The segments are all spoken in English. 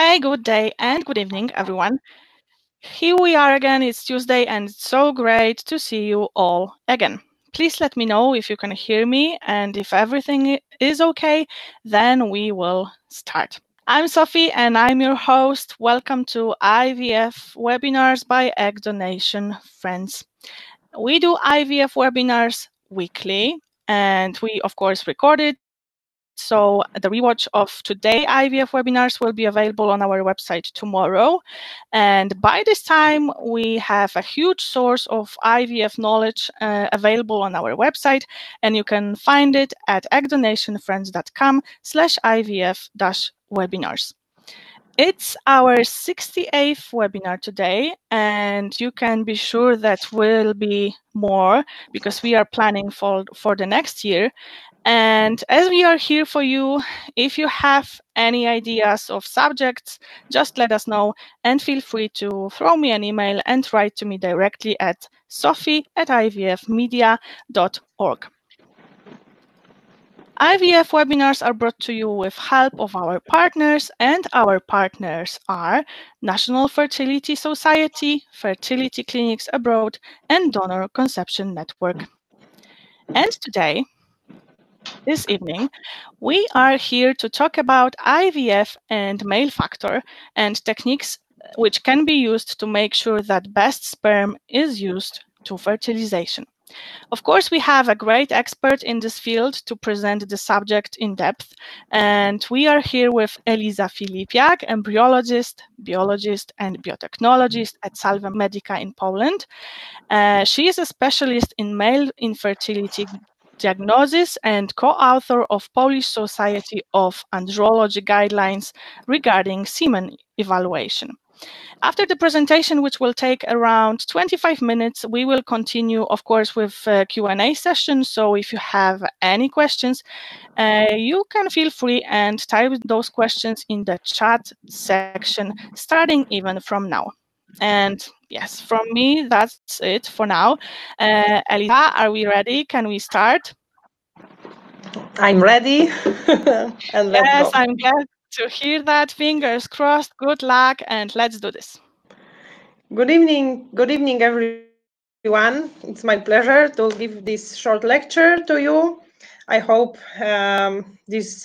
Hey, good day and good evening, everyone. Here we are again. It's Tuesday and it's so great to see you all again. Please let me know if you can hear me, and if everything is okay, then we will start. I'm Sophie and I'm your host. Welcome to IVF webinars by Egg Donation Friends. We do IVF webinars weekly and we, of course, record it. So the rewatch of today's IVF webinars will be available on our website tomorrow. And by this time, we have a huge source of IVF knowledge available on our website. And you can find it at eggdonationfriends.com/IVF-webinars. It's our 68th webinar today, and you can be sure that will be more because we are planning for the next year. And as we are here for you, if you have any ideas of subjects, just let us know and feel free to throw me an email and write to me directly at sophie@ivfmedia.org. IVF webinars are brought to you with help of our partners, and our partners are National Fertility Society, Fertility Clinics Abroad, and Donor Conception Network. And today, this evening, we are here to talk about IVF and male factor and techniques which can be used to make sure that best sperm is used to fertilization. Of course, we have a great expert in this field to present the subject in depth, and we are here with Eliza Filipiak, embryologist, biologist, and biotechnologist at Salve Medica in Poland. She is a specialist in male infertility diagnosis and co-author of Polish Society of Andrology guidelines regarding semen evaluation. After the presentation, which will take around 25 minutes, we will continue, of course, with a Q&A session. So if you have any questions, you can feel free and type those questions in the chat section, starting even from now. And yes, from me, that's it for now. Eliza, are we ready? Can we start? I'm ready. And let's go. I'm glad to hear that. Fingers crossed. Good luck, and let's do this. Good evening. Good evening, everyone. It's my pleasure to give this short lecture to you. I hope this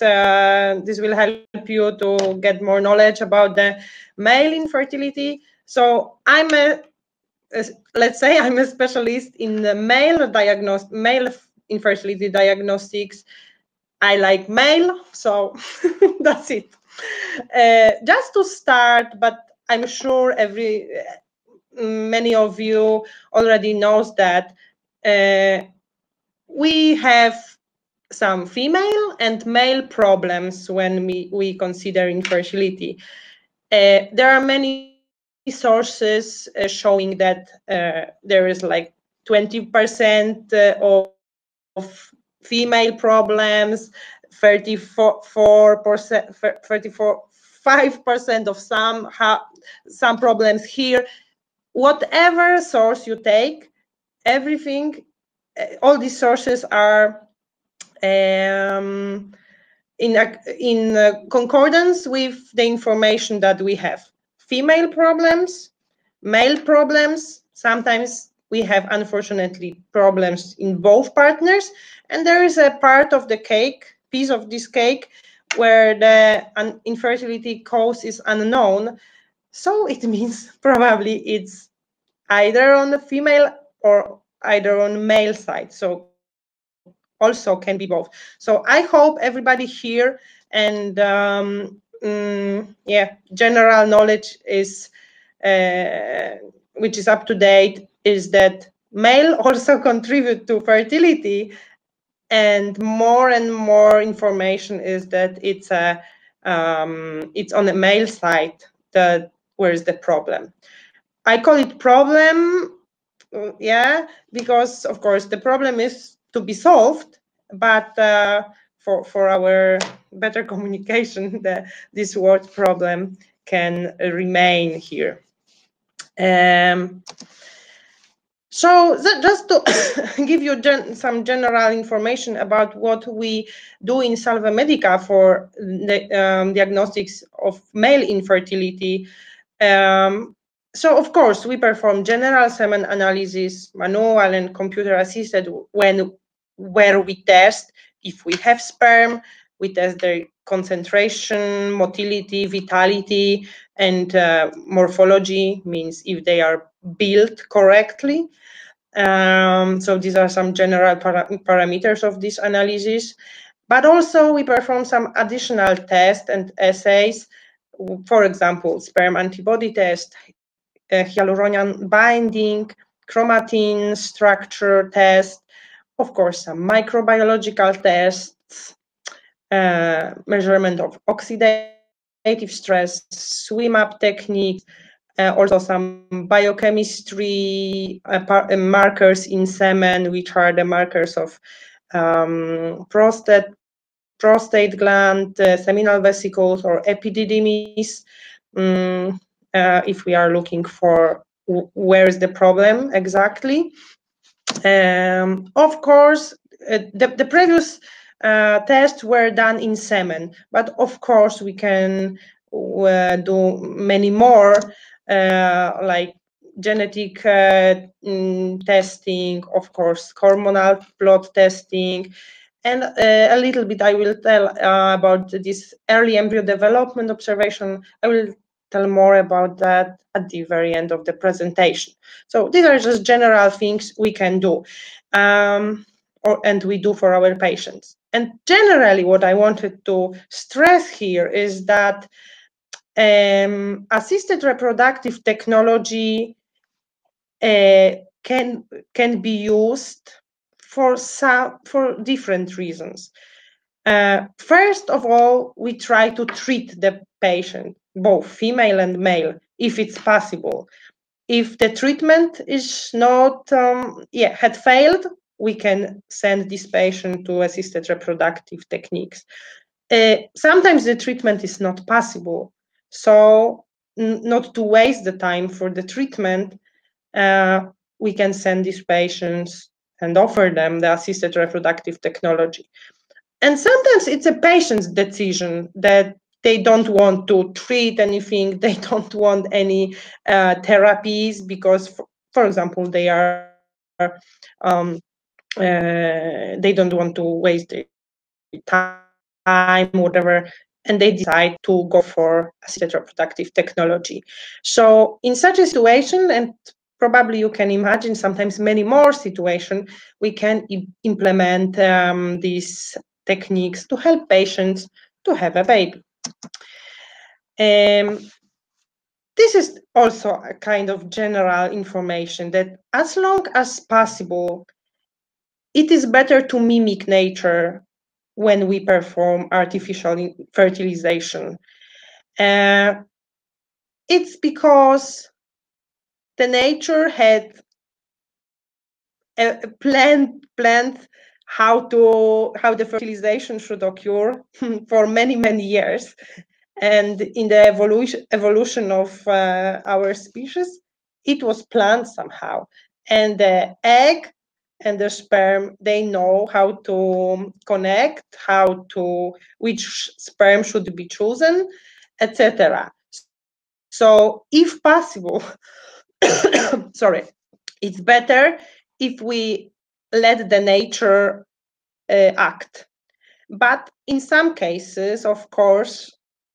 will help you to get more knowledge about the male infertility. So I'm a specialist in the male infertility diagnostics. I like male, so that's it. Just to start, but I'm sure many of you already knows that we have some female and male problems when we consider infertility. There are many sources showing that there is like 20% of female problems, 34%, 5% of some problems here. Whatever source you take, everything, all these sources are in concordance with the information that we have. Female problems, male problems, sometimes we have, unfortunately, problems in both partners, and there is a part of the cake, piece of this cake, where the infertility cause is unknown, so it means probably it's either on the female or either on the male side, so also can be both. So I hope everybody here and general knowledge is which is up to date is that male also contribute to fertility, and more information is that it's on the male side that where is the problem. I call it problem, because of course the problem is to be solved, but for our better communication, this word problem can remain here. So just to give you some general information about what we do in Salve Medica for the, diagnostics of male infertility. So of course, we perform general semen analysis, manual and computer-assisted, where we test if we have sperm, we test their concentration, motility, vitality, and morphology, means if they are built correctly. So these are some general parameters of this analysis. But also we perform some additional tests and assays, for example, sperm antibody test, hyaluronic binding, chromatin structure test, of course, some microbiological tests, measurement of oxidative stress, swim-up techniques, also some biochemistry markers in semen, which are the markers of prostate gland, seminal vesicles, or epididymis, if we are looking for where is the problem exactly. Of course, the previous tests were done in semen, but of course we can do many more, like genetic testing, of course, hormonal blood testing, and a little bit I will tell about this early embryo development observation. I will tell more about that at the very end of the presentation. So these are just general things we can do, and we do for our patients. And generally what I wanted to stress here is that assisted reproductive technology can be used for different reasons. First of all, we try to treat the patient, both female and male, if it's possible. If the treatment is not, had failed, we can send this patient to assisted reproductive techniques. Sometimes the treatment is not possible, so not to waste the time for the treatment, we can send these patients and offer them the assisted reproductive technology. And sometimes it's a patient's decision that they don't want to treat anything, they don't want any therapies because, for example, they are they don't want to waste their time, whatever, and they decide to go for assisted reproductive technology. So in such a situation, and probably you can imagine sometimes many more situations, we can implement these techniques to help patients to have a baby. This is also a kind of general information that as long as possible, it is better to mimic nature when we perform artificial fertilization. It's because the nature had a planned how the fertilization should occur for many, many years. And in the evolution of our species, it was planned somehow. And the egg and the sperm, they know how to connect, which sperm should be chosen, etc. So if possible, sorry, it's better if we let the nature act. But in some cases, of course,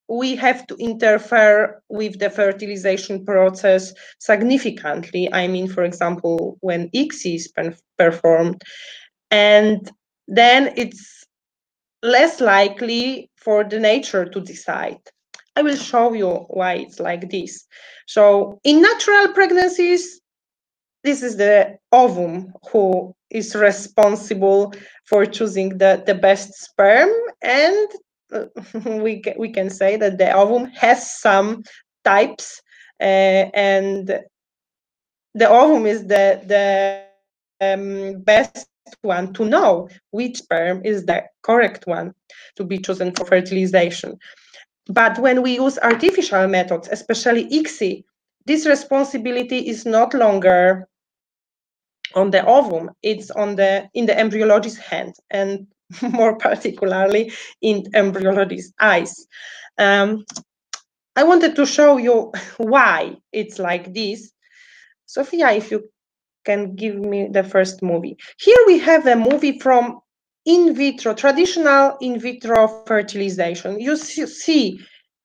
we have to interfere with the fertilization process significantly. I mean, for example, when ICSI is performed, and then it's less likely for the nature to decide. I will show you why it's like this. So in natural pregnancies, this is the ovum who is responsible for choosing the best sperm, and we can say that the ovum has some types, and the ovum is the best one to know which sperm is the correct one to be chosen for fertilization. But when we use artificial methods, especially ICSI, this responsibility is not longer on the ovum, it's on the in the embryologist's hand, and more particularly in embryologist's eyes. I wanted to show you why it's like this. Sophia, if you can give me the first movie. Here we have a movie from in vitro, traditional in vitro fertilization. You see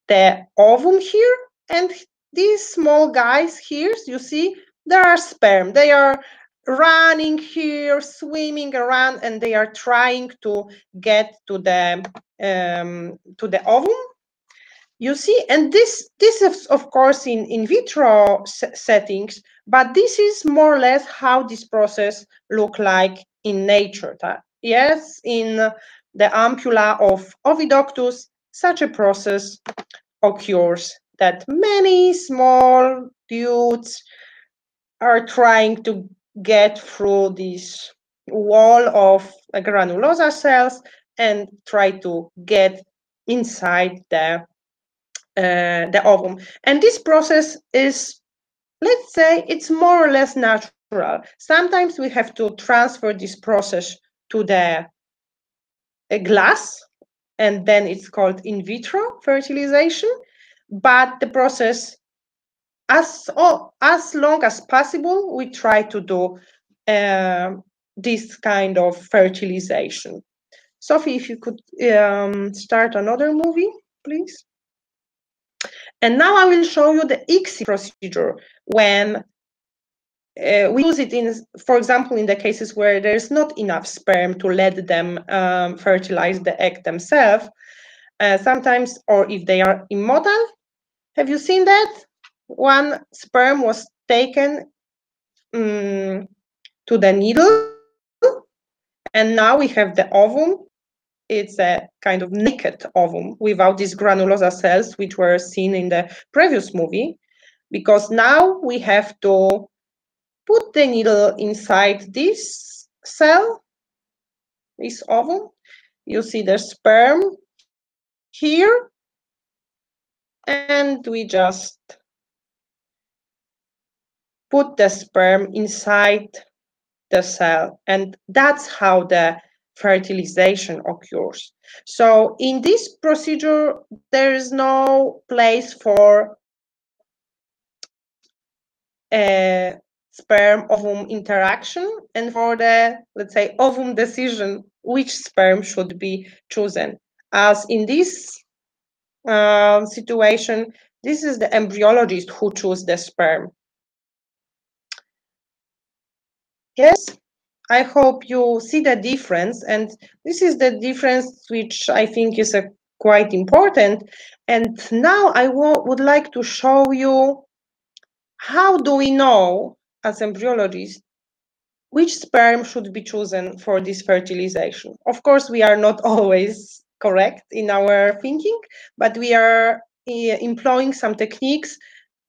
the ovum here, and these small guys here, you see, there are sperm. They are running here, swimming around, and they are trying to get to the ovum. You see, and this is, of course, in vitro settings, but this is more or less how this process looks like in nature. Yes, in the ampulla of Ovidoctus, such a process occurs that many small dudes are trying to get through this wall of granulosa cells and try to get inside the ovum. And this process is, let's say, it's more or less natural. Sometimes we have to transfer this process to the glass, and then it's called in vitro fertilization. But the process, as long as possible, we try to do this kind of fertilization. Sophie, if you could start another movie, please. And now I will show you the ICSI procedure when we use it in, for example, in the cases where there's not enough sperm to let them fertilize the egg themselves, sometimes, or if they are immotile. Have you seen that? One sperm was taken to the needle, and now we have the ovum. It's a kind of naked ovum without these granulosa cells, which were seen in the previous movie, because now we have to put the needle inside this cell, this ovum. You see the sperm here, and we just put the sperm inside the cell, and that's how the fertilization occurs. So in this procedure, there is no place for sperm-ovum interaction and for the, let's say, ovum decision, which sperm should be chosen. As in this situation, this is the embryologist who chooses the sperm. Yes? I hope you see the difference, and this is the difference which I think is quite important. And now I would like to show you how do we know, as embryologists, which sperm should be chosen for this fertilization. Of course, we are not always correct in our thinking, but we are employing some techniques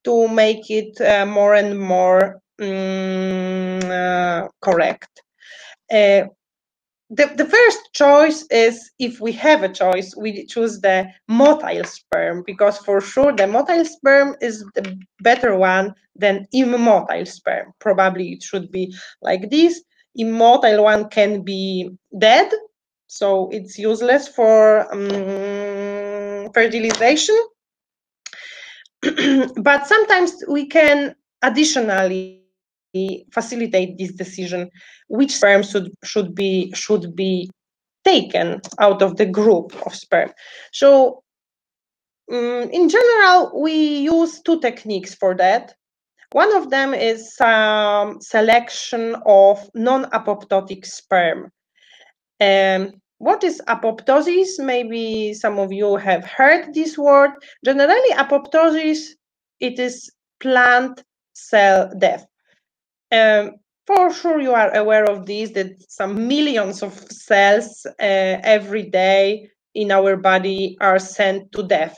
to make it more and more correct. The first choice is, if we have a choice, we choose the motile sperm, because for sure the motile sperm is the better one than immotile sperm. Probably it should be like this. Immotile one can be dead, so it's useless for fertilization. But sometimes we can additionally facilitate this decision which sperm should be taken out of the group of sperm. So in general, we use two techniques for that. One of them is selection of non-apoptotic sperm. What is apoptosis? Maybe some of you have heard this word. Generally, apoptosis, it is plant cell death. For sure you are aware of this, that some millions of cells every day in our body are sent to death,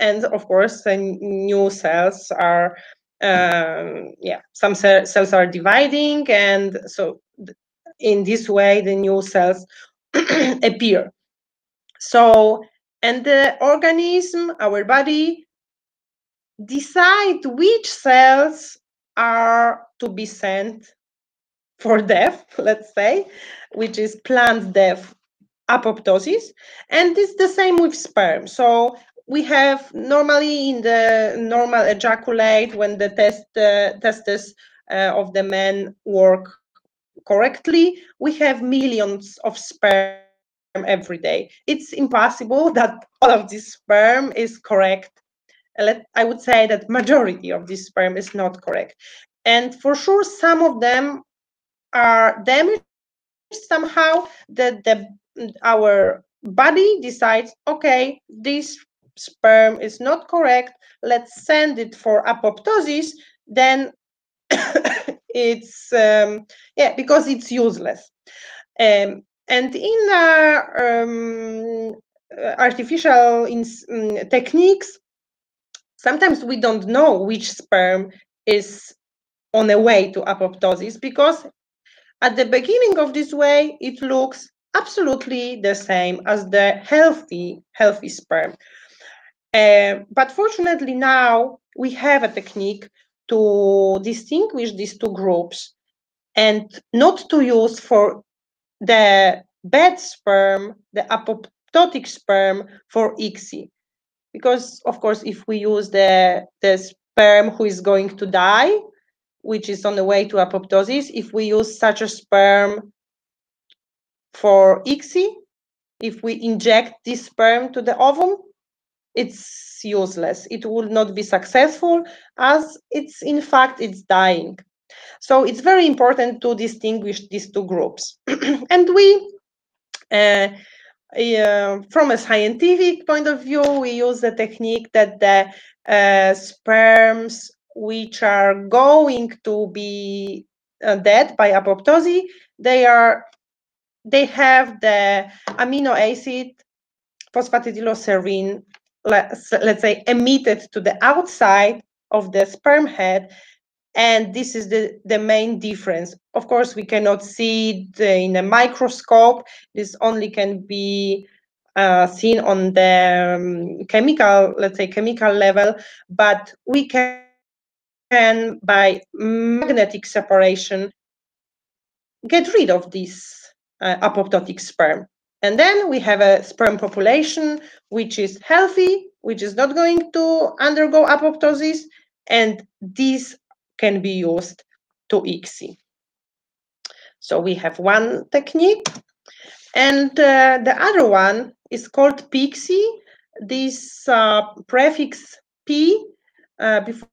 and of course new cells are some cells are dividing, and so in this way the new cells appear. So, and the organism, our body, decide which cells are to be sent for death, let's say, which is plant death apoptosis. And it's the same with sperm. So we have normally in the normal ejaculate, when the testes of the men work correctly, we have millions of sperm every day. It's impossible that all of this sperm is correct. I would say that majority of this sperm is not correct. And for sure, some of them are damaged somehow, that our body decides, okay, this sperm is not correct, let's send it for apoptosis, then it's, yeah, because it's useless. And in artificial techniques, sometimes we don't know which sperm is on the way to apoptosis, because at the beginning of this way, it looks absolutely the same as the healthy sperm. But fortunately now we have a technique to distinguish these two groups and not to use for the bad sperm, the apoptotic sperm for ICSI. Because of course, if we use the sperm who is going to die, which is on the way to apoptosis, if we use such a sperm for ICSI, if we inject this sperm to the ovum, it's useless. It will not be successful, as it's in fact, it's dying. So it's very important to distinguish these two groups. And we, from a scientific point of view, we use the technique that the sperms which are going to be dead by apoptosis, they have the amino acid phosphatidylserine, let's say, emitted to the outside of the sperm head. And this is the main difference. Of course, we cannot see it in a microscope. This only can be seen on the chemical, let's say, chemical level, but we can by magnetic separation get rid of this apoptotic sperm. And then we have a sperm population which is healthy, which is not going to undergo apoptosis, and these can be used to ICSI. So we have one technique, and the other one is called PICSI. This prefix P before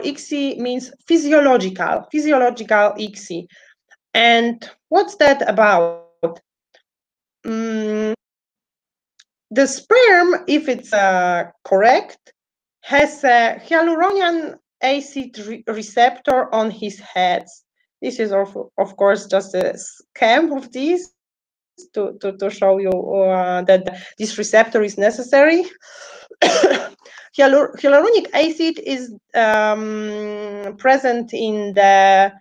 ICSI means physiological ICSI. And what's that about? The sperm, if it's correct, has a hyaluronic acid receptor on his head. This is, of course, just a scam of this to show you that this receptor is necessary. Hyaluronic acid is present in the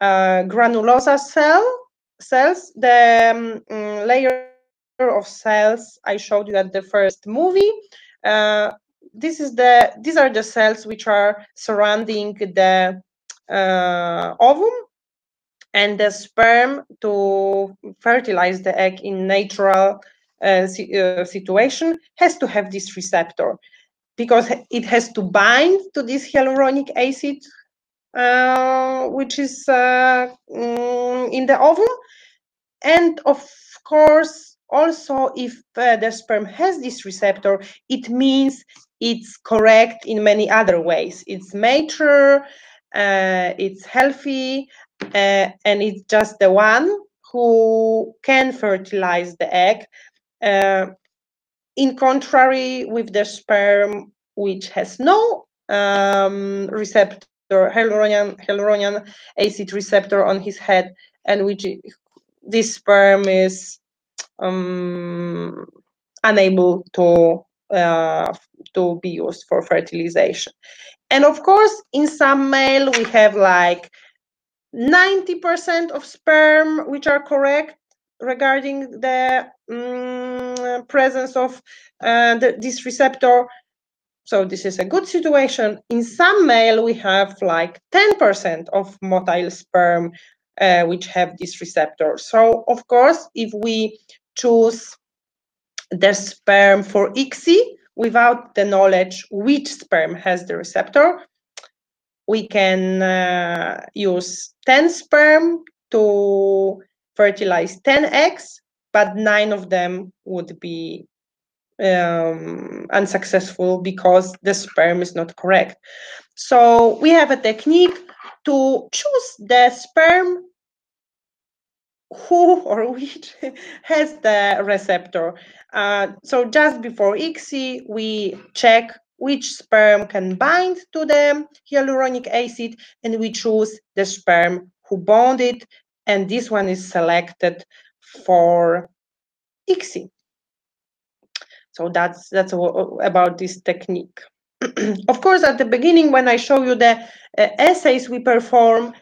granulosa cells, the layer of cells I showed you at the first movie. These are the cells which are surrounding the ovum, and the sperm to fertilize the egg in natural situation has to have this receptor, because it has to bind to this hyaluronic acid which is in the ovum. And of course, also, if the sperm has this receptor, it means it's correct in many other ways. It's mature, it's healthy, and it's just the one who can fertilize the egg, in contrary with the sperm which has no receptor, hyaluronic acid receptor on his head, and which this sperm is unable to be used for fertilization. And of course, in some male we have like 90% of sperm which are correct regarding the presence of this receptor. So this is a good situation. In some male we have like 10% of motile sperm which have this receptor. So of course, if we choose the sperm for ICSI without the knowledge which sperm has the receptor, we can use 10 sperm to fertilize 10 eggs, but 9 of them would be unsuccessful because the sperm is not correct. So we have a technique to choose the sperm who or which has the receptor. So just before ICSI, we check which sperm can bind to the hyaluronic acid, and we choose the sperm who bound it, and this one is selected for ICSI. So that's about this technique. Of course, at the beginning, when I show you the assays we perform,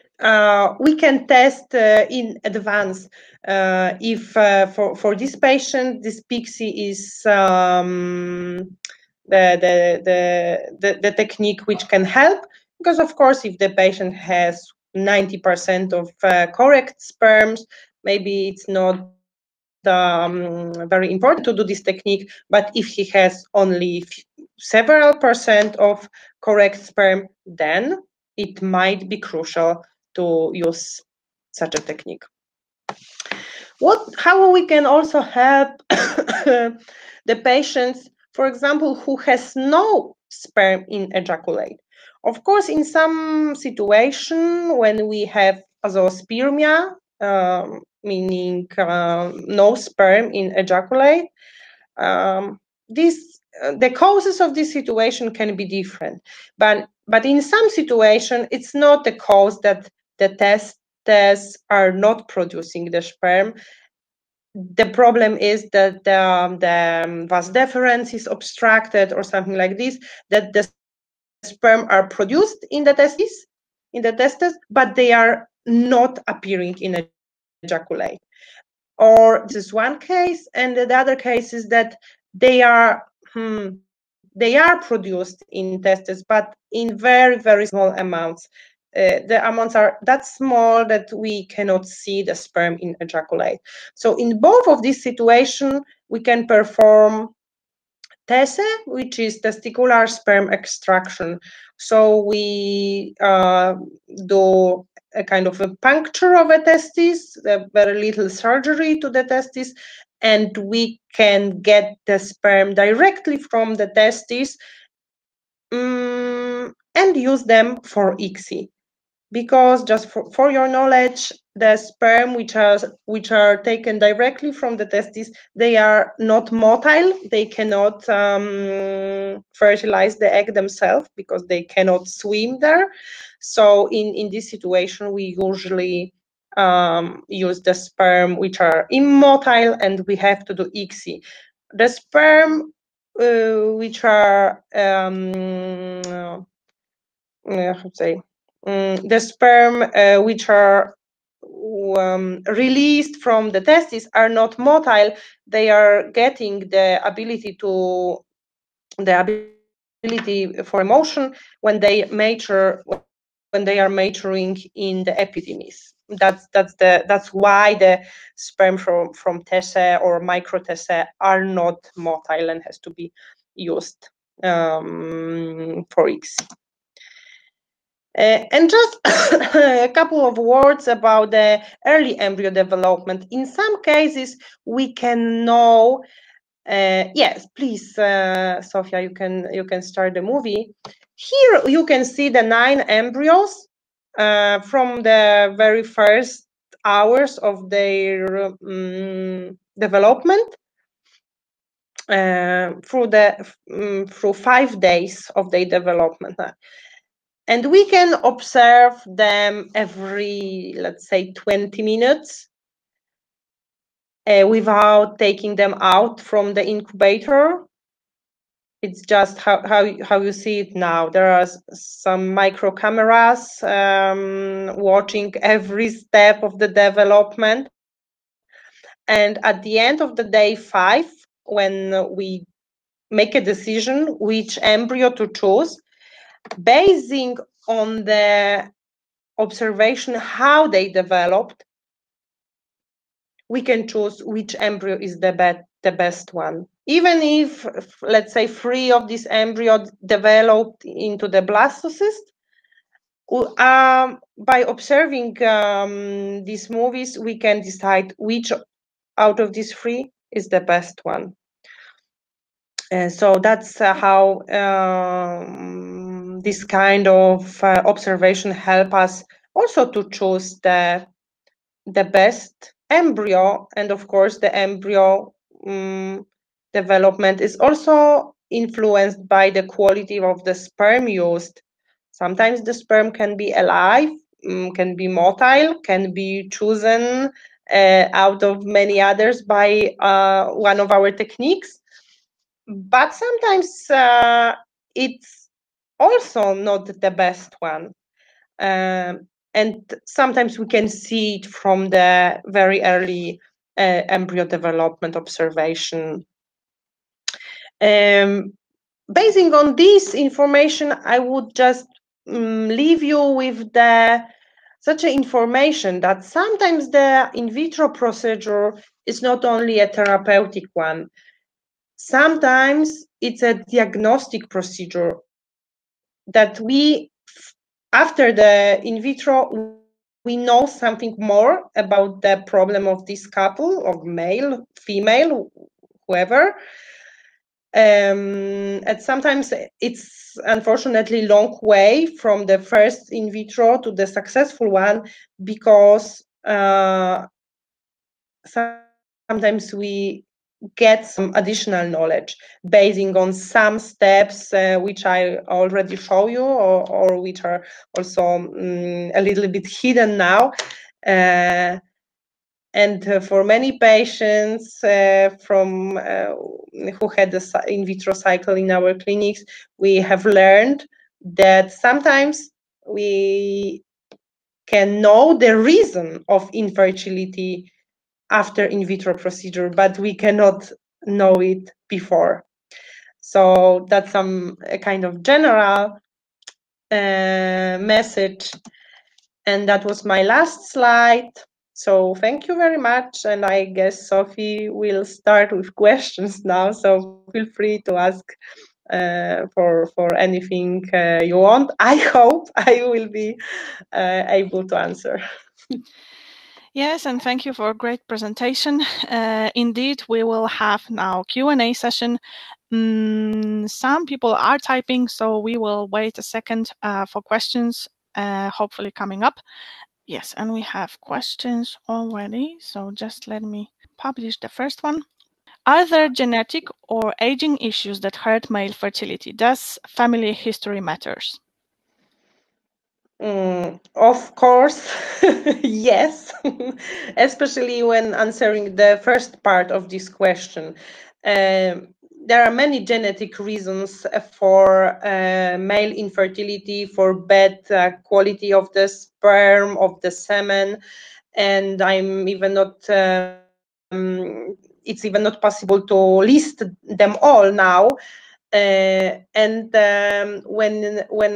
we can test in advance if for this patient, this PICSI is the technique which can help, because of course, if the patient has 90% of correct sperms, maybe it's not very important to do this technique, but if he has only several percent of correct sperm, then it might be crucial to use such a technique. How we can also help the patients, for example, who has no sperm in ejaculate? Of course, in some situation when we have azoospermia, meaning no sperm in ejaculate, the causes of this situation can be different. But in some situation, it's not the cause that the testes are not producing the sperm. The problem is that the vas deferens is obstructed or something like this, that the sperm are produced in the testes, but they are not appearing in ejaculate. Or this is one case, and the other case is that they are produced in testes, but in very, very small amounts. The amounts are that small that we cannot see the sperm in ejaculate. So in both of these situations, we can perform TESE, which is testicular sperm extraction. So we do a kind of a puncture of a testis, a very little surgery to the testis, and we can get the sperm directly from the testis and use them for ICSI. Because just for your knowledge, the sperm which are taken directly from the testis, they are not motile. They cannot fertilize the egg themselves because they cannot swim there. So in this situation, we usually use the sperm which are immotile, and we have to do ICSI. The sperm which are released from the testes are not motile. They are getting the ability for motion when they mature, when they are maturing in the epidermis. That's why the sperm from TESE or micro-TESE are not motile and has to be used for ICSI. And just a couple of words about the early embryo development. In some cases, we can know. Yes, please, Sofia, you can start the movie. Here you can see the 9 embryos from the very first hours of their development through 5 days of their development. And we can observe them every, let's say, 20 minutes without taking them out from the incubator. It's just how you see it now. There are some micro cameras watching every step of the development. And at the end of the day 5, when we make a decision which embryo to choose, basing on the observation how they developed, we can choose which embryo is the best one. Even if, let's say, 3 of these embryos developed into the blastocyst, by observing these movies, we can decide which out of these 3 is the best one. So that's how this kind of observation help us also to choose the best embryo. And of course, the embryo development is also influenced by the quality of the sperm used. Sometimes the sperm can be alive, can be motile, can be chosen out of many others by one of our techniques. But sometimes it's also not the best one. And sometimes we can see it from the very early embryo development observation. Basing on this information, I would just leave you with such information that sometimes the in vitro procedure is not only a therapeutic one. Sometimes it's a diagnostic procedure that we, after the in vitro, we know something more about the problem of this couple, of male, female, whoever. And sometimes it's unfortunately a long way from the first in vitro to the successful one, because sometimes we get some additional knowledge basing on some steps which I already show you, or which are also a little bit hidden now. And for many patients who had the in vitro cycle in our clinics, we have learned that sometimes we can know the reason of infertility after in vitro procedure, but we cannot know it before. So that's a kind of general message. And that was my last slide. So thank you very much. And I guess Sophie will start with questions now. So feel free to ask for anything you want. I hope I will be able to answer. Yes, and thank you for a great presentation. Indeed, we will have now Q&A session. Some people are typing, so we will wait a second for questions, hopefully coming up. Yes, and we have questions already, so just let me publish the first one. Are there genetic or aging issues that hurt male fertility? Does family history matters? Of course, yes, especially when answering the first part of this question. There are many genetic reasons for male infertility, for bad quality of the sperm, of the semen, and I'm even not it's even not possible to list them all now. When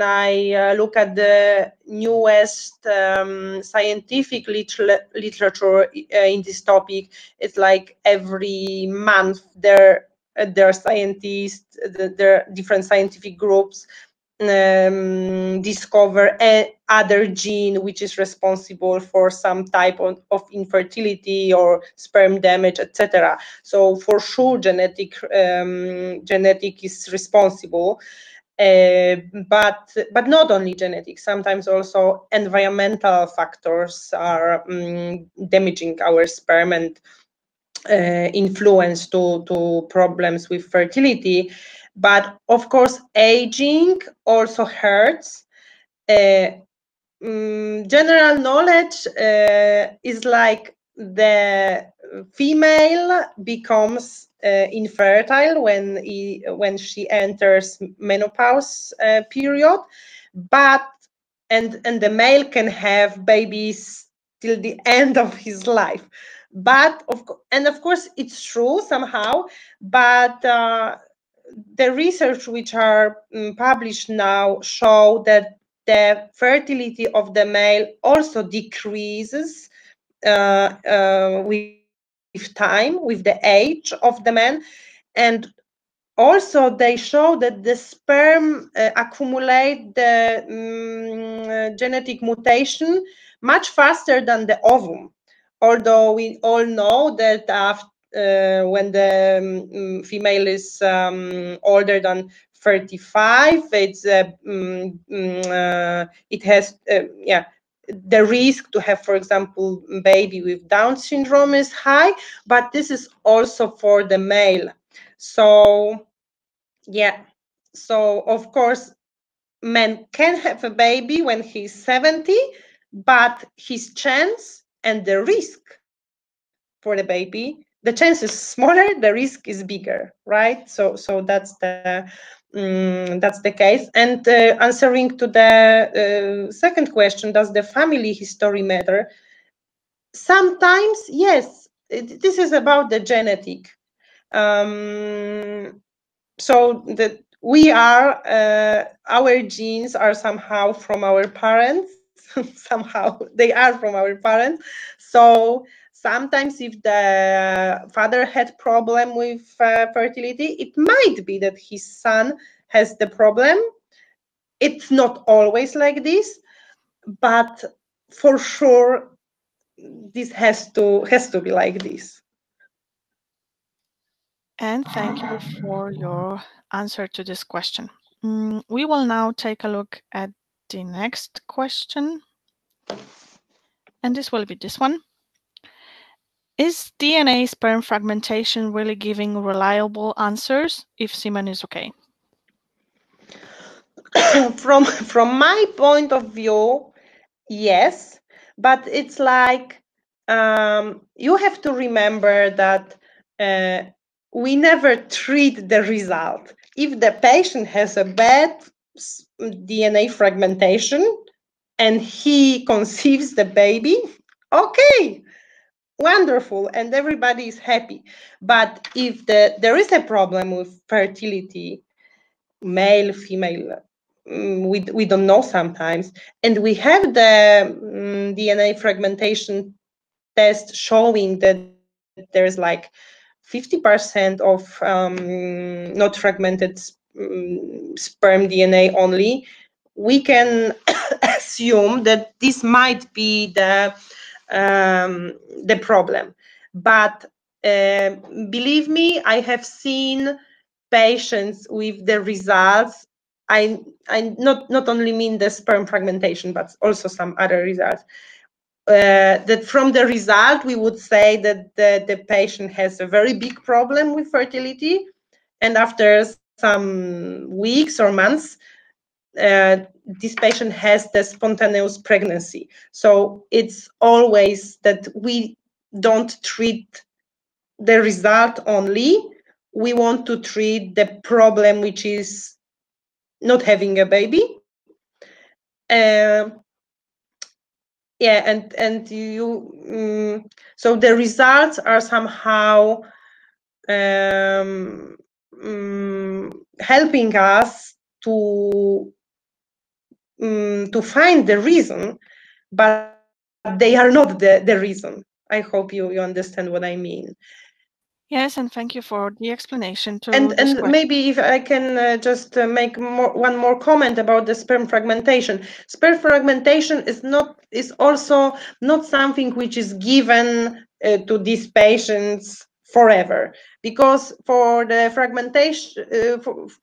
I look at the newest scientific literature in this topic, it's like every month there are scientists, there are different scientific groups discover other gene which is responsible for some type of infertility or sperm damage, etc. So for sure, genetic is responsible, but not only genetic. Sometimes also environmental factors are damaging our sperm and influence to problems with fertility. But of course, aging also hurts. General knowledge is like the female becomes infertile when she enters menopause period, and the male can have babies till the end of his life. Of course, it's true somehow, but the research which are published now show that the fertility of the male also decreases with time, with the age of the man. And also they show that the sperm accumulate the genetic mutation much faster than the ovum, although we all know that after, when the female is older than 35, it's it has the risk to have, for example, baby with Down syndrome is high, but this is also for the male. So yeah, so of course men can have a baby when he's 70, but his chance and the risk for the baby, the chance is smaller, the risk is bigger, right? So that's the case. And answering to the second question, does the family history matter? Sometimes, yes. This is about the genetic. So that we are, our genes are somehow from our parents. Somehow they are from our parents. So sometimes if the father had problem with fertility, it might be that his son has the problem. It's not always like this, but for sure this has to be like this. And thank you for your answer to this question. We will now take a look at the next question, and this will be this one. Is DNA sperm fragmentation really giving reliable answers if semen is okay? From my point of view, yes, but it's like you have to remember that we never treat the result. If the patient has a bad DNA fragmentation and he conceives the baby, okay, wonderful, and everybody is happy. But if there is a problem with fertility, male, female, we don't know sometimes, and we have the DNA fragmentation test showing that there's like 50% of not fragmented sperm DNA only, we can assume that this might be the problem. But believe me, I have seen patients with the results. I not only mean the sperm fragmentation, but also some other results. That from the result, we would say that the patient has a very big problem with fertility, and after some weeks or months, this patient has the spontaneous pregnancy. So it's always that we don't treat the result only. We want to treat the problem, which is not having a baby. Yeah, and you so the results are somehow helping us to find the reason, but they are not the reason. I hope you understand what I mean. Yes, and thank you for the explanation too. And maybe if I can just make one more comment about the sperm fragmentation. Sperm fragmentation is also not something which is given to these patients forever, because for the fragmentation,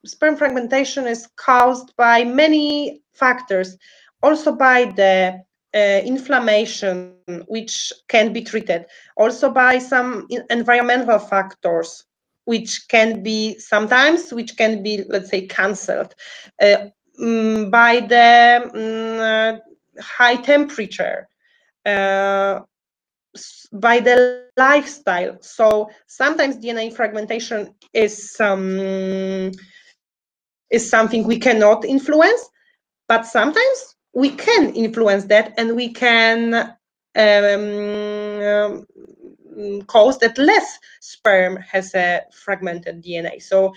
sperm fragmentation is caused by many factors, also by the inflammation, which can be treated, also by some environmental factors, which can be let's say, cancelled, by the high temperature, by the lifestyle. So sometimes DNA fragmentation is something we cannot influence, but sometimes we can influence that, and we can cause that less sperm has a fragmented DNA. So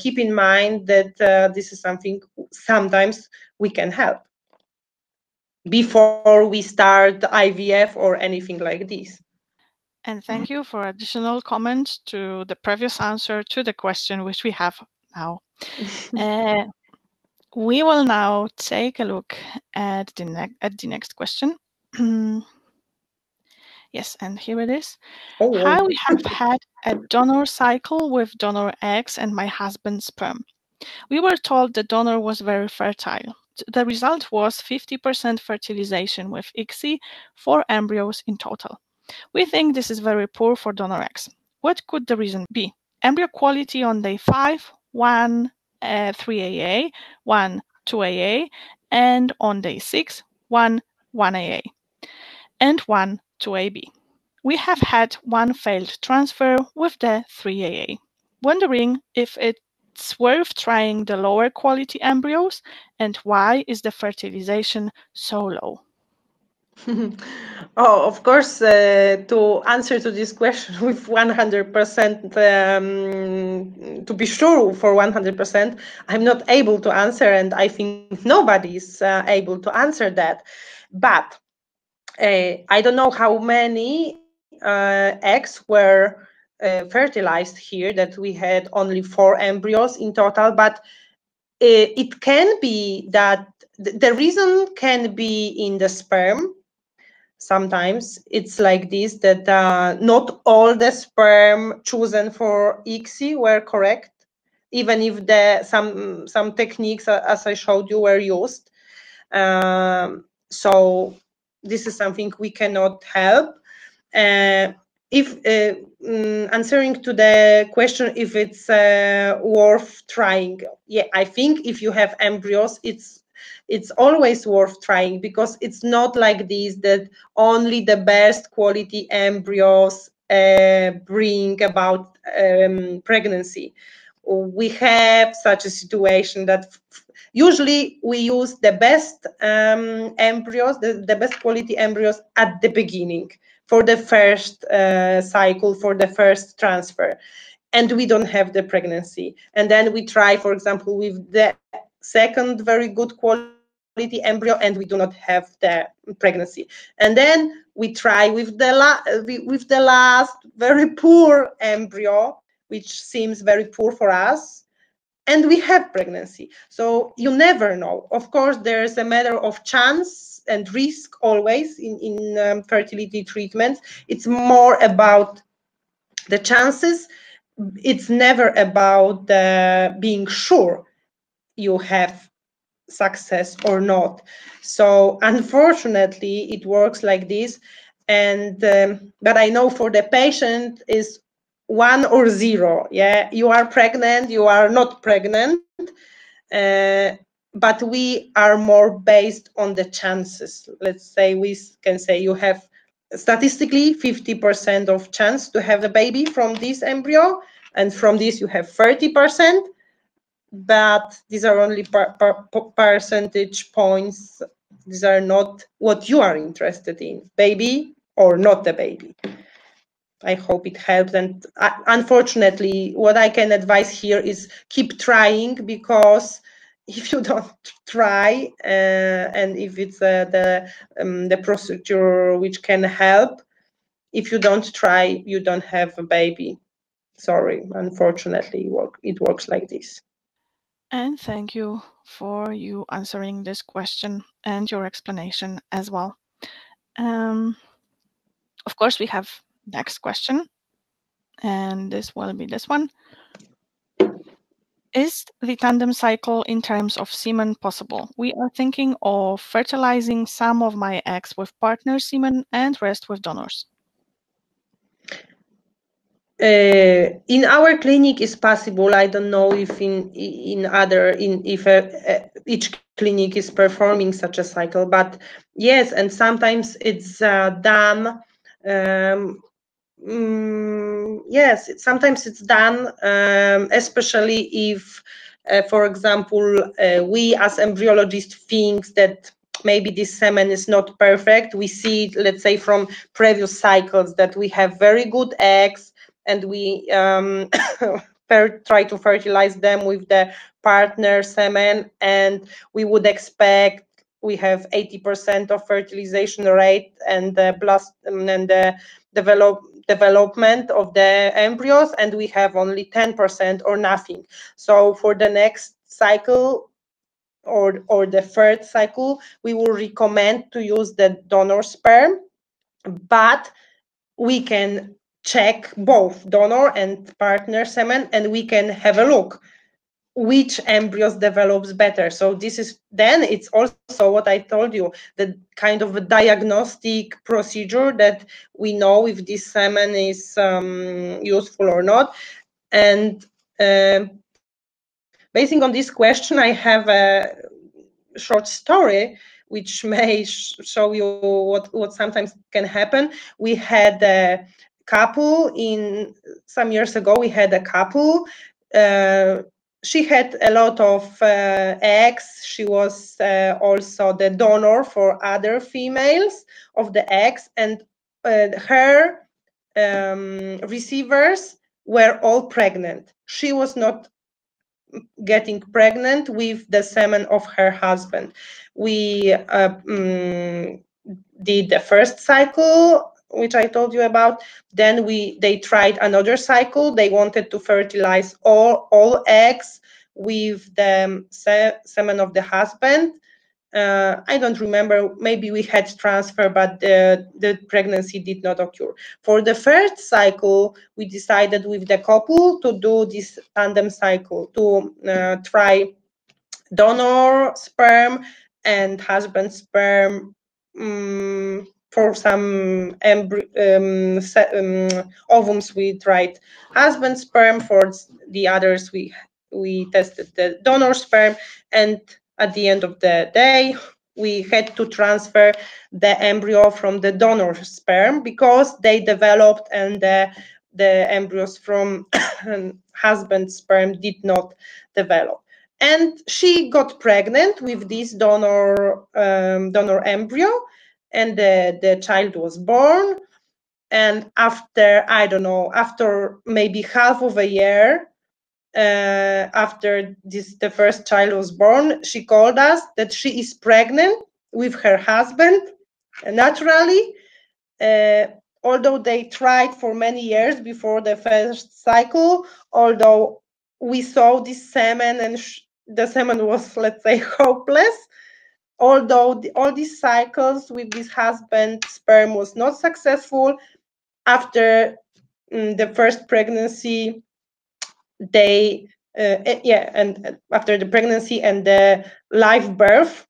keep in mind that this is something sometimes we can help. before we start IVF or anything like this. And thank you for additional comments to the previous answer to the question which we have now. We will now take a look at the next question. Yes, and here it is. Oh, wow. How we have had a donor cycle with donor eggs and my husband's sperm. We were told the donor was very fertile. The result was 50% fertilization with ICSI, 4 embryos in total. We think this is very poor for donor eggs. What could the reason be? Embryo quality on day 5, 1, 3AA, 1, 2AA, and on day 6, 1, 1AA, and 1, 2AB. We have had 1 failed transfer with the 3AA. Wondering if it's worth trying the lower quality embryos, and why is the fertilization so low? Oh, of course, to answer to this question with 100%, to be sure for 100%, I'm not able to answer, and I think nobody is able to answer that. But I don't know how many eggs were fertilized here, that we had only 4 embryos in total, but it can be that the reason can be in the sperm. Sometimes it's like this, that not all the sperm chosen for ICSI were correct, even if some techniques, as I showed you, were used. So this is something we cannot help. Answering to the question if it's worth trying, yeah, I think if you have embryos, it's always worth trying, because it's not like this that only the best quality embryos bring about pregnancy. We have such a situation that usually we use the best embryos, the best quality embryos at the beginning for the first cycle, for the first transfer, and we don't have the pregnancy. And then we try, for example, with the second very good quality embryo, and we do not have the pregnancy. And then we try with the last very poor embryo, which seems very poor for us, and we have pregnancy. So you never know. Of course, there is a matter of chance and risk always in fertility treatments. It's more about the chances. It's never about being sure you have success or not. So unfortunately, it works like this. And but I know for the patient is 1 or 0. Yeah, you are pregnant, you are not pregnant. But we are more based on the chances. Let's say we can say you have statistically 50% of chance to have a baby from this embryo, and from this you have 30%. But these are only percentage points. These are not what you are interested in, baby or not the baby. I hope it helps. And unfortunately, what I can advise here is keep trying, because if you don't try, and if it's the procedure which can help, if you don't try, you don't have a baby. Sorry, unfortunately, it works like this. And thank you for you answering this question and your explanation as well. Of course, we have next question, and this will be this one. Is the tandem cycle in terms of semen possible? We are thinking of fertilizing some of my eggs with partner semen and rest with donors. In our clinic is possible. I don't know if each clinic is performing such a cycle, but yes, and sometimes it's done. Yes, sometimes it's done, especially if, for example, we as embryologists think that maybe this semen is not perfect. We see, let's say, from previous cycles that we have very good eggs, and we try to fertilize them with the partner semen, and we would expect we have 80% of fertilization rate and the development of the embryos, and we have only 10% or nothing. So for the next cycle or the third cycle, we will recommend to use the donor sperm, but we can check both donor and partner semen, and we can have a look which embryos develops better. So this is, then it's also what I told you, the kind of a diagnostic procedure that we know if this semen is useful or not. And basing on this question, I have a short story which may show you what sometimes can happen. We had a couple in, some years ago, we had a couple, she had a lot of eggs. She was also the donor for other females of the eggs, and her receivers were all pregnant. She was not getting pregnant with the semen of her husband. We did the first cycle, which I told you about. Then they tried another cycle. They wanted to fertilize all eggs with the semen of the husband. I don't remember, maybe we had transfer, but the pregnancy did not occur. For the third cycle, we decided with the couple to do this tandem cycle, to try donor sperm and husband sperm for some ovums. We tried husband sperm, for the others we tested the donor sperm, and at the end of the day we had to transfer the embryo from the donor sperm because they developed, and the embryos from husband sperm did not develop. And she got pregnant with this donor embryo, and the child was born. And after, I don't know, after maybe half of a year, after the first child was born, she called us that she is pregnant with her husband naturally, although they tried for many years before the first cycle, although we saw this semen, and the semen was, let's say, hopeless. Although all these cycles with this husband sperm was not successful, after the first pregnancy, after the pregnancy and the live birth,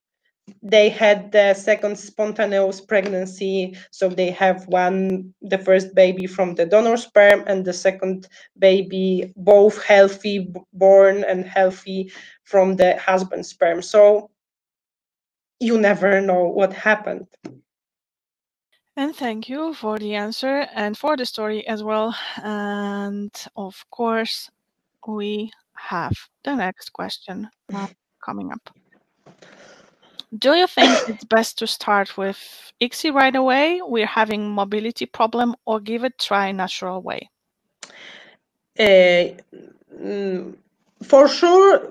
they had the second spontaneous pregnancy. So they have the first baby from the donor sperm, and the second baby, both healthy, born and healthy, from the husband sperm. So you never know what happened. And thank you for the answer and for the story as well. And of course, we have the next question coming up. Do you think it's best to start with ICSI right away? We're having mobility problem, or give it try natural way? For sure,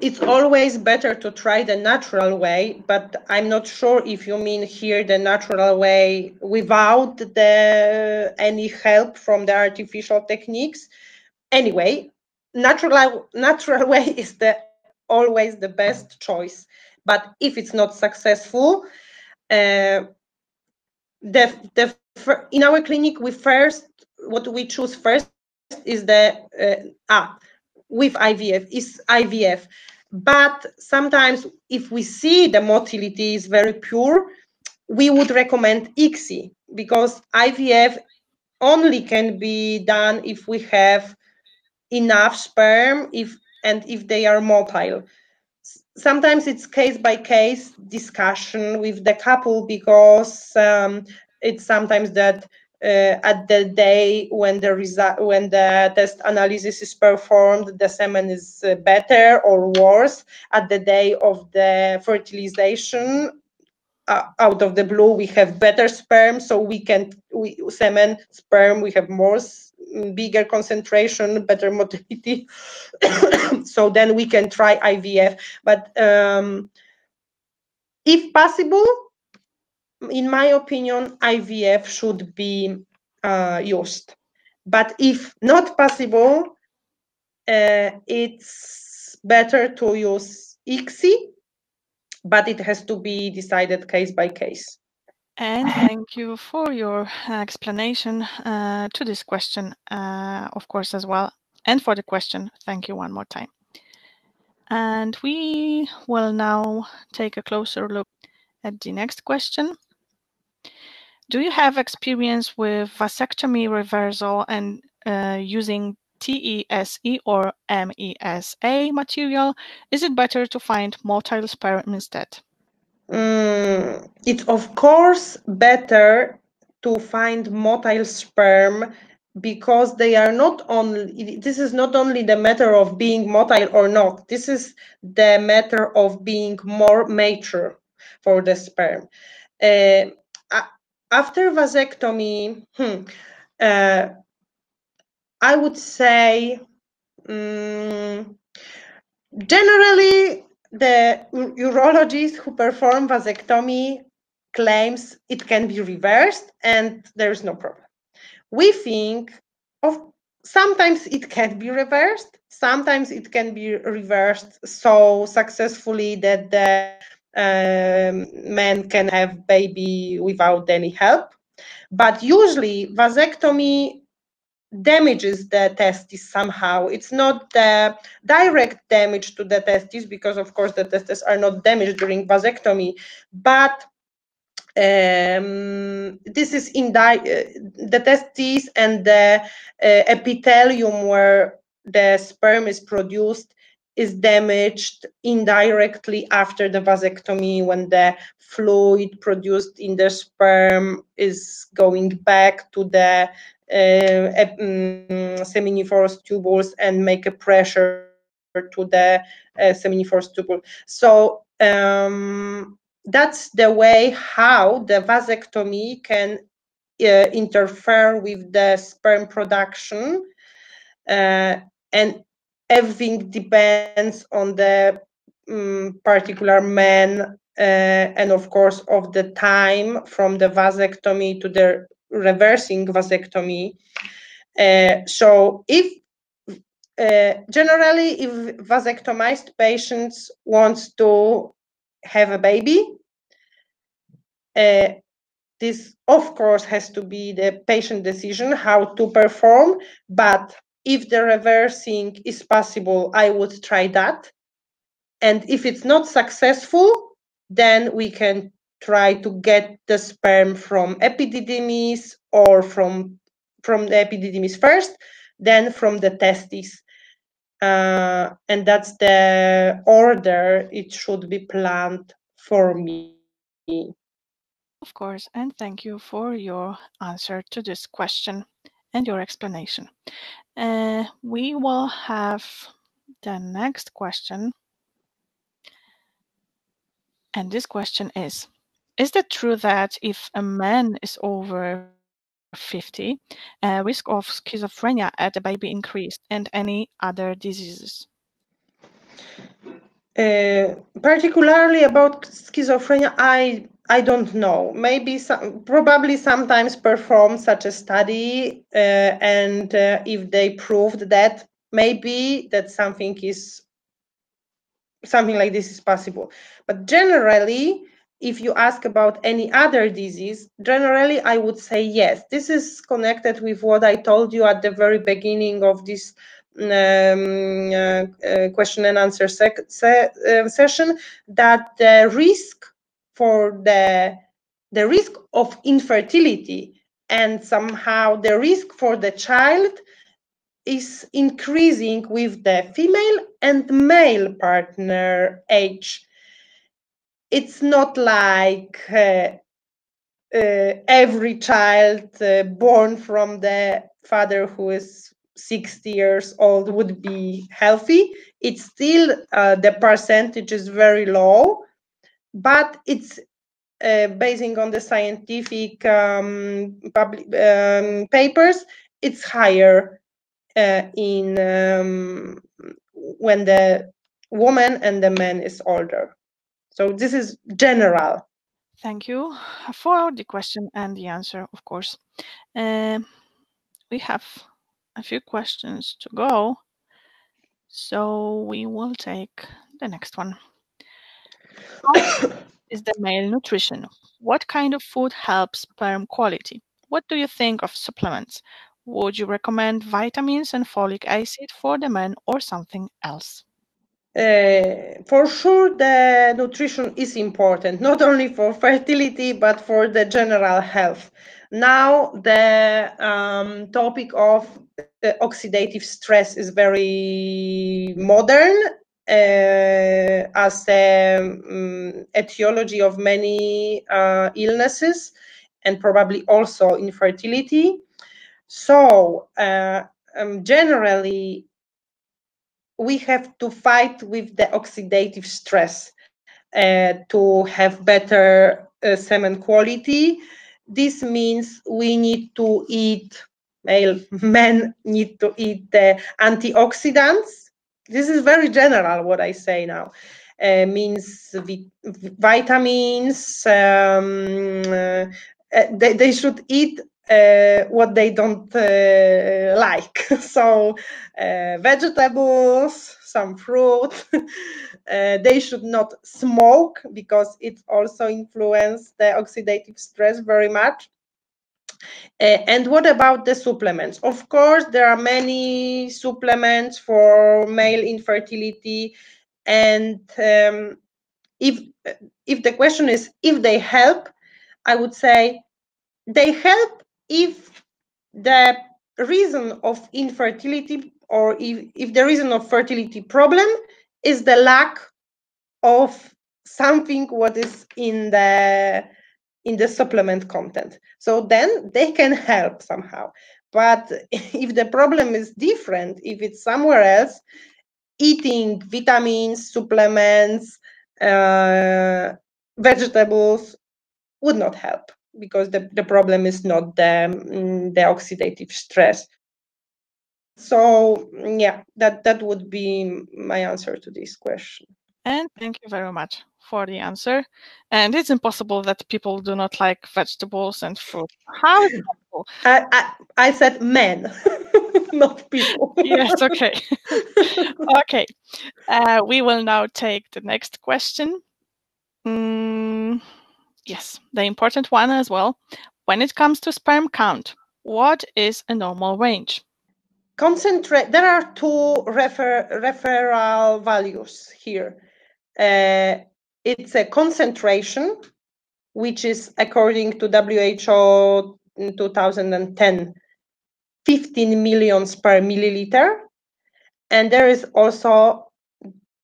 it's always better to try the natural way, but I'm not sure if you mean here the natural way without any help from the artificial techniques. Anyway, natural way is always the best choice. But if it's not successful, in our clinic, what we choose first is with IVF is IVF. But sometimes if we see the motility is very pure, we would recommend ICSI, because IVF only can be done if we have enough sperm and if they are motile. Sometimes it's case by case discussion with the couple, because it's sometimes that at the day when the test analysis is performed, the semen is better or worse. At the day of the fertilization, out of the blue, we have better sperm, so we have more, bigger concentration, better motility. So then we can try IVF. But If possible, in my opinion, IVF should be used. But if not possible, it's better to use ICSI, but it has to be decided case by case. And thank you for your explanation to this question, of course, as well. And for the question, thank you one more time. And we will now take a closer look at the next question. Do you have experience with vasectomy reversal and using TESE or MESA material? Is it better to find motile sperm instead? It's of course better to find motile sperm, because they are not only, this is not only the matter of being motile or not, this is the matter of being more mature for the sperm. After vasectomy, I would say generally the urologist who perform vasectomy claims it can be reversed and there is no problem. We think of sometimes it can be reversed, sometimes it can be reversed so successfully that the man can have baby without any help. But usually vasectomy damages the testes somehow. It's not the direct damage to the testes, because of course the testes are not damaged during vasectomy, but this is in the testes and the epithelium where the sperm is produced is damaged indirectly after the vasectomy, when the fluid produced in the sperm is going back to the seminiferous tubules and make a pressure to the seminiferous tubule. So that's the way how the vasectomy can interfere with the sperm production, and everything depends on the particular man and of course of the time from the vasectomy to the reversing vasectomy. So if generally if vasectomized patients wants to have a baby, this of course has to be the patient decision how to perform, but if the reversing is possible, I would try that. And if it's not successful, then we can try to get the sperm from epididymis, or from the epididymis first, then from the testes. And that's the order it should be planned for me. Of course, and thank you for your answer to this question and your explanation. We will have the next question. And this question is it true that if a man is over 50, risk of schizophrenia at the baby increased and any other diseases? Particularly about schizophrenia, I don't know. Maybe probably sometimes perform such a study, and if they proved that, maybe that something like this is possible. But generally, if you ask about any other disease, generally I would say yes. This is connected with what I told you at the very beginning of this question and answer session, that the risk for the risk of infertility and somehow the risk for the child is increasing with the female and male partner age. It's not like every child born from the father who is 60 years old would be healthy. It's still, the percentage is very low, but it's based on the scientific papers, it's higher in when the woman and the man is older. So this is general. Thank you for the question and the answer, of course. We have a few questions to go, so we will take the next one. What is the male nutrition? What kind of food helps sperm quality? What do you think of supplements? Would you recommend vitamins and folic acid for the men or something else? For sure, the nutrition is important, not only for fertility, but for the general health. Now, the topic of oxidative stress is very modern as the etiology of many illnesses and probably also infertility. So generally, we have to fight with the oxidative stress to have better semen quality. This means we need to eat, men need to eat the antioxidants. This is very general what I say now. Means vitamins, they should eat what they don't like. So vegetables, some fruit. They should not smoke, because it also influences the oxidative stress very much. And what about the supplements? Of course, there are many supplements for male infertility. And if the question is if they help, I would say they help if the reason of infertility, or if the reason of fertility problem is the lack of something what is in the supplement content, so then they can help somehow. But if the problem is different, if it's somewhere else, eating vitamins, supplements, vegetables would not help, because the problem is not the oxidative stress. So yeah, that would be my answer to this question. And thank you very much for the answer. And it's impossible that people do not like vegetables and fruit. How is it possible? I said men, not people. Yes, okay. Okay, we will now take the next question. Yes, the important one as well. When it comes to sperm count, what is a normal range? There are two referral values here. It's a concentration, which is according to WHO in 2010, 15 million per milliliter. And there is also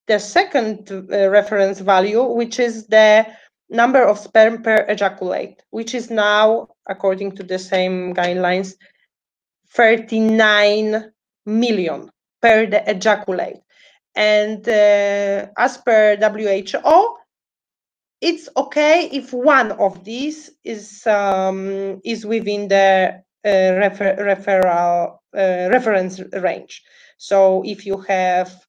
the second reference value, which is the number of sperm per ejaculate, which is now, according to the same guidelines, 39 million per the ejaculate. And as per WHO, it's okay if one of these is within the reference range. So if you have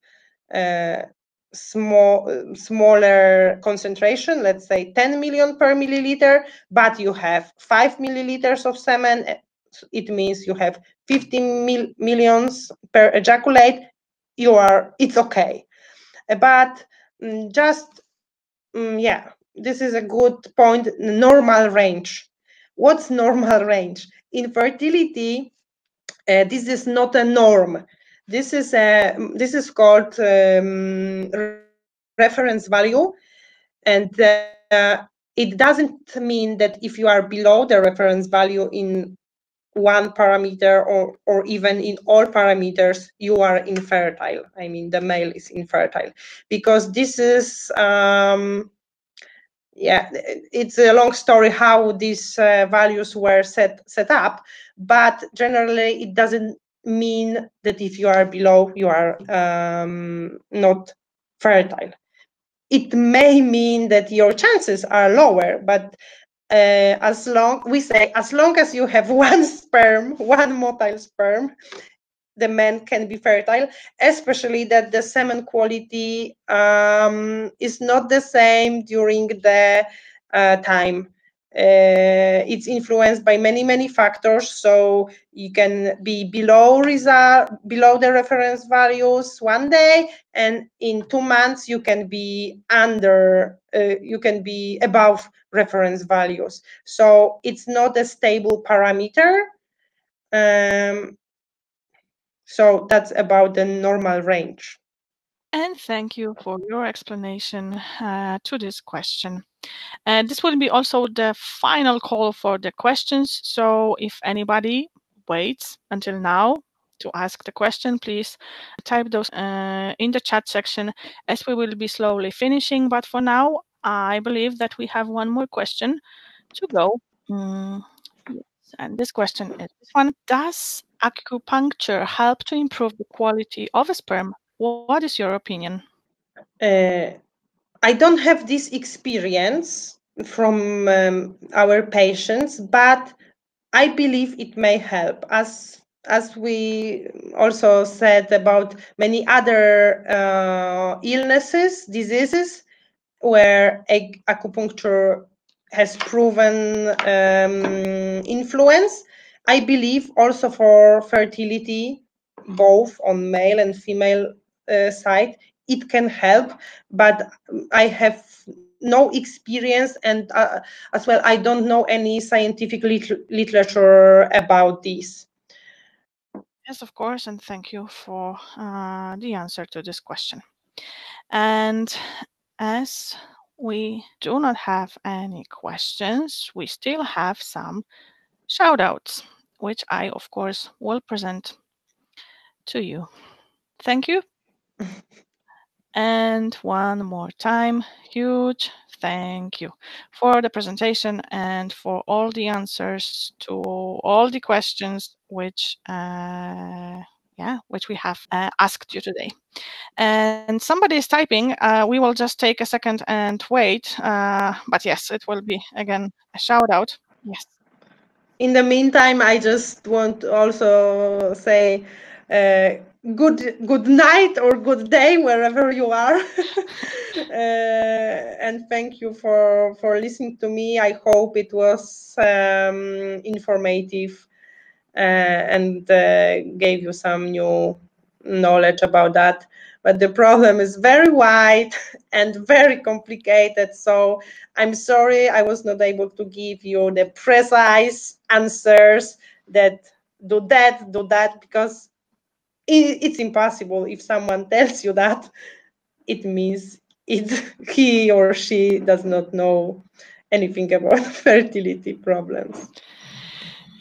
smaller concentration, let's say 10 million per milliliter, but you have 5 milliliters of semen, it means you have 15 millions per ejaculate, it's okay. But yeah, this is a good point. Normal range. What's normal range? In fertility, this is not a norm. This is called reference value, and it doesn't mean that if you are below the reference value in one parameter or even in all parameters, you are infertile. I mean, the male is infertile, because this is yeah, it's a long story how these values were set up, but generally it doesn't mean that if you are below, you are not fertile. It may mean that your chances are lower, but as long as you have one sperm, one motile sperm, the men can be fertile, especially that the semen quality is not the same during the time. It's influenced by many factors, so you can be below the reference values one day, and in 2 months you can be above reference values. So it's not a stable parameter. So that's about the normal range. And thank you for your explanation to this question. This will be also the final call for the questions. So if anybody waits until now to ask the question, please type those in the chat section, as we will be slowly finishing. But for now, I believe that we have one more question to go. And this question is this one. Does acupuncture help to improve the quality of a sperm? What is your opinion? I don't have this experience from our patients, but I believe it may help. As we also said about many other illnesses, diseases, where acupuncture has proven influence, I believe also for fertility, both on male and female side, it can help, but I have no experience, and as well, I don't know any scientific literature about this. Yes, of course, and thank you for the answer to this question. And as we do not have any questions, we still have some shout-outs, which I, of course, will present to you. Thank you. And one more time, huge thank you for the presentation and for all the answers to all the questions which we have asked you today. And somebody is typing. We will just take a second and wait. But yes, it will be again a shout out. Yes. In the meantime, I just want to also say good night or good day wherever you are. And thank you for listening to me. I hope it was informative and gave you some new knowledge about that. But the problem is very wide and very complicated. So I'm sorry I was not able to give you the precise answers that do that, because it's impossible. If someone tells you that, it means he or she does not know anything about fertility problems.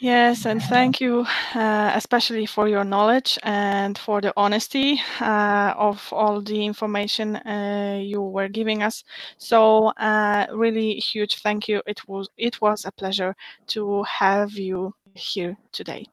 Yes, and thank you especially for your knowledge and for the honesty of all the information you were giving us. So really huge thank you. It was a pleasure to have you here today.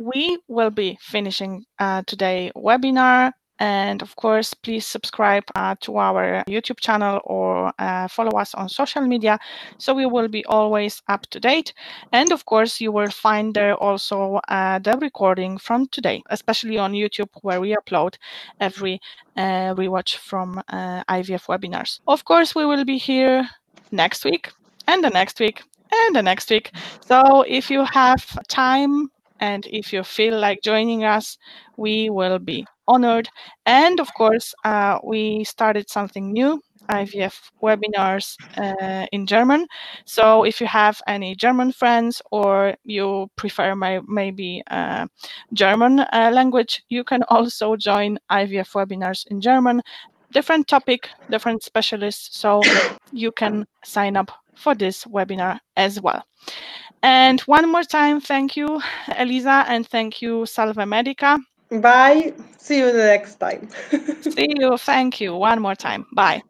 We will be finishing today's webinar. And of course, please subscribe to our YouTube channel or follow us on social media, so we will be always up to date. And of course, you will find there also the recording from today, especially on YouTube, where we upload every rewatch from IVF webinars. Of course, we will be here next week and the next week and the next week. So if you have time, and if you feel like joining us, we will be honored. And of course, we started something new, IVF webinars in German. So if you have any German friends, or you prefer maybe German language, you can also join IVF webinars in German. Different topic, different specialists. So you can sign up for this webinar as well. And one more time, thank you, Eliza, and thank you, Salve Medica. Bye. See you the next time. See you. Thank you. One more time. Bye.